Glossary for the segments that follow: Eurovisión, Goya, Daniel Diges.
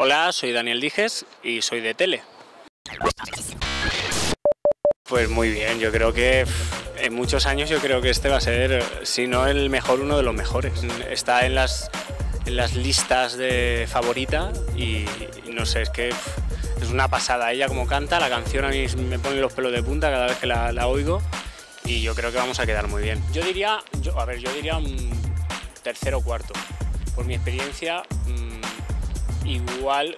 Hola, soy Daniel Diges y soy de tele. Pues muy bien, yo creo que en muchos años yo creo que este va a ser, si no el mejor, uno de los mejores. Está en las listas de favorita y no sé, es que es una pasada. Ella como canta, la canción a mí me pone los pelos de punta cada vez que la oigo y yo creo que vamos a quedar muy bien. Yo diría, yo diría un tercero o cuarto. Por mi experiencia, igual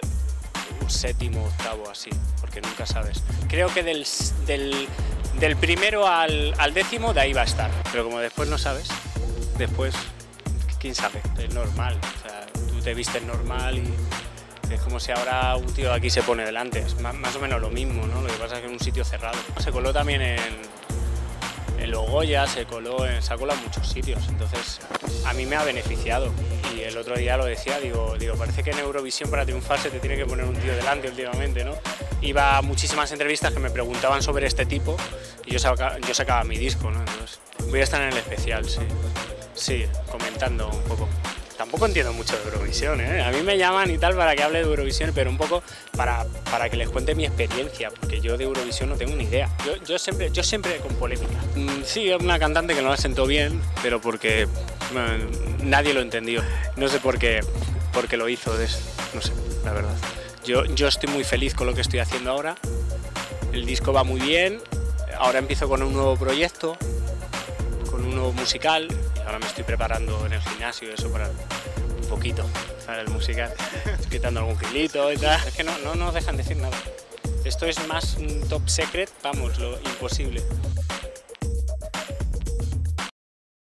un séptimo, octavo, así, porque nunca sabes. Creo que del primero al décimo de ahí va a estar, pero como después no sabes, después, quién sabe, es normal, o sea, tú te vistes normal y es como si ahora un tío de aquí se pone delante, es más o menos lo mismo, ¿no? Lo que pasa es que en un sitio cerrado. Se coló también en los Goya, se coló en muchos sitios, entonces a mí me ha beneficiado. Y el otro día lo decía, digo, parece que en Eurovisión para triunfar se te tiene que poner un tío delante últimamente, ¿no? Iba a muchísimas entrevistas que me preguntaban sobre este tipo y yo sacaba mi disco, ¿no? Entonces, voy a estar en el especial, sí. Sí, comentando un poco. Tampoco entiendo mucho de Eurovisión, ¿eh? A mí me llaman y tal para que hable de Eurovisión, pero un poco para que les cuente mi experiencia, porque yo de Eurovisión no tengo ni idea. Yo siempre con polémica. Sí, es una cantante que no la sentó bien, pero porque bueno, nadie lo entendió. No sé por qué lo hizo, no sé, la verdad. Yo estoy muy feliz con lo que estoy haciendo ahora. El disco va muy bien. Ahora empiezo con un nuevo proyecto, con un nuevo musical. Ahora me estoy preparando en el gimnasio y eso para un poquito, para el musical. Estoy quitando algún kilito y tal. Es que no nos dejan decir nada. Esto es más un top secret, vamos, lo imposible.